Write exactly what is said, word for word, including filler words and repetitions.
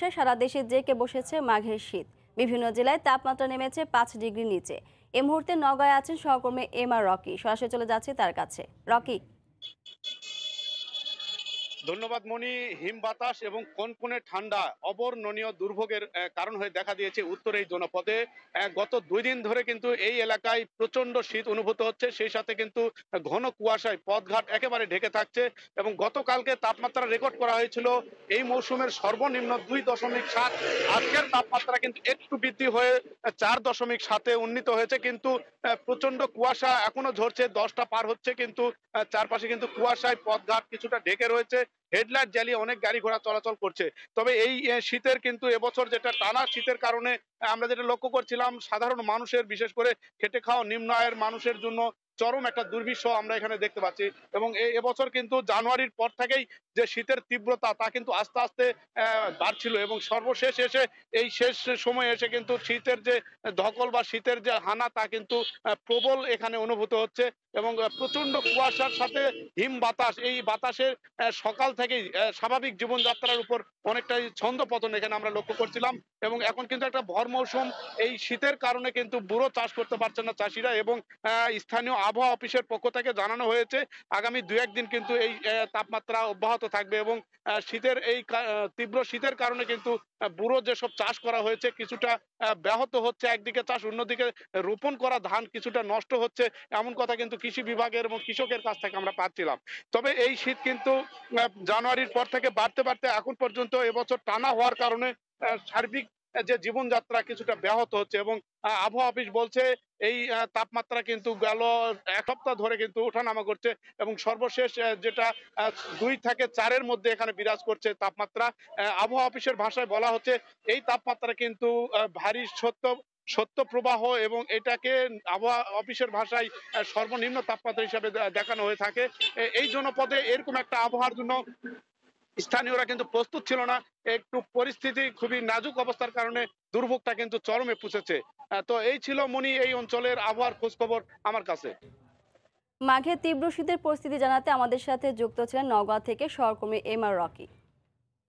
আকাশে সারা দেশে জেঁকে বসেছে মাঘের শীত। বিভিন্ন জেলায় তাপমাত্রা নেমেছে পাঁচ ডিগ্রি নিচে। এই মুহূর্তে নওগাঁয় আছেন সহকর্মী এম আর রকি, সরাসরি চলে যাচ্ছে তার কাছে। রকি, ধন্যবাদ মনি। হিম বাতাস এবং কনকনে ঠান্ডা অবর্ণনীয় দুর্ভোগের কারণ হয়ে দেখা দিয়েছে উত্তর এই জনপদে। গত দুই দিন ধরে কিন্তু এই এলাকায় প্রচন্ড শীত অনুভূত হচ্ছে, সেই সাথে কিন্তু ঘন কুয়াশায় পথঘাট একেবারে ঢেকে থাকছে। এবং গতকালকে তাপমাত্রা রেকর্ড করা হয়েছিল এই মৌসুমের সর্বনিম্ন দুই দশমিক সাত। আজকের তাপমাত্রা কিন্তু একটু বৃদ্ধি হয়ে চার দশমিক সাতে উন্নীত হয়েছে, কিন্তু প্রচন্ড কুয়াশা এখনো ঝরছে। দশটা পার হচ্ছে কিন্তু চারপাশে কিন্তু কুয়াশায় পথঘাট কিছুটা ঢেকে রয়েছে। হেডলাইট জ্বালিয়ে অনেক গাড়ি ঘোড়া চলাচল করছে। তবে এই শীতের কিন্তু এবছর যেটা টানা শীতের কারণে আমরা যেটা লক্ষ্য করছিলাম, সাধারণ মানুষের, বিশেষ করে খেটে খাওয়া নিম্ন আয়ের মানুষের জন্য চরম একটা দুর্বিষহ আমরা এখানে দেখতে পাচ্ছি। এবং এবছর কিন্তু জানুয়ারির পর থেকেই যে শীতের তীব্রতা তা কিন্তু আস্তে আস্তে বাড়ছিল এবং সর্বশেষ এসে এই শেষ সময়ে এসে কিন্তু শীতের যে ধকল বা শীতের যে হানা তা কিন্তু প্রবল এখানে অনুভূত হচ্ছে। এবং প্রচন্ড কুয়াশার সাথে হিম বাতাস, এই বাতাসের সকাল থেকেই স্বাভাবিক জীবনযাত্রার উপর অনেকটাই ছন্দ পতন এখানে আমরা লক্ষ্য করছিলাম। এবং এখন কিন্তু একটা ভর মৌসুম, এই শীতের কারণে কিন্তু ব্যুরো চাষ করতে পারছে না চাষিরা। এবং স্থানীয় আবহাওয়া অফিসের পক্ষ থেকে জানানো হয়েছে আগামী দু একদিন কিন্তু এই তাপমাত্রা অব্যাহত থাকবে। এবং শীতের এই তীব্র শীতের কারণে কিন্তু ব্যুরো যেসব চাষ করা হয়েছে কিছুটা ব্যাহত হচ্ছে, একদিকে চাষ, অন্যদিকে রোপণ করা ধান কিছুটা নষ্ট হচ্ছে, এমন কথা কিন্তু কৃষি বিভাগের এবং কৃষকের কাছ থেকে আমরা পাচ্ছিলাম। তবে এই শীত কিন্তু জানুয়ারির পর থেকে বাড়তে বাড়তে এখন পর্যন্ত এবছর টানা হওয়ার কারণে সার্বিক যে জীবনযাত্রা কিছুটা ব্যাহত হচ্ছে। এবং আবহাওয়া অফিস বলছে এই তাপমাত্রা কিন্তু গেল এক সপ্তাহ ধরে কিন্তু ওঠানামা করছে এবং সর্বশেষ যেটা দুই থেকে চারের মধ্যে এখানে বিরাজ করছে তাপমাত্রা। আবহাওয়া অফিসের ভাষায় বলা হচ্ছে এই তাপমাত্রা কিন্তু ভারী সত্য সত্য প্রবাহ এবং এটাকে আবহাওয়া অফিসের ভাষায় সর্বনিম্ন তাপমাত্রা হিসাবে দেখানো হয়ে থাকে। এই জনপদে এরকম একটা আবহাওয়ার জন্য স্থানীয়রা কিন্তু প্রস্তুত ছিল না। একটু পরিস্থিতি খুবই নাজুক অবস্থার কারণে দুর্ভোগটা কিন্তু চরমে পৌঁছেছে। তো এই ছিল মনি এই অঞ্চলের আবহাওয়ার খোঁজ খবর আমার কাছে। মাঘে তীব্র শীতের পরিস্থিতি জানাতে আমাদের সাথে যুক্ত ছিলেন নওগাঁ থেকে সহকর্মী এম আর রকি।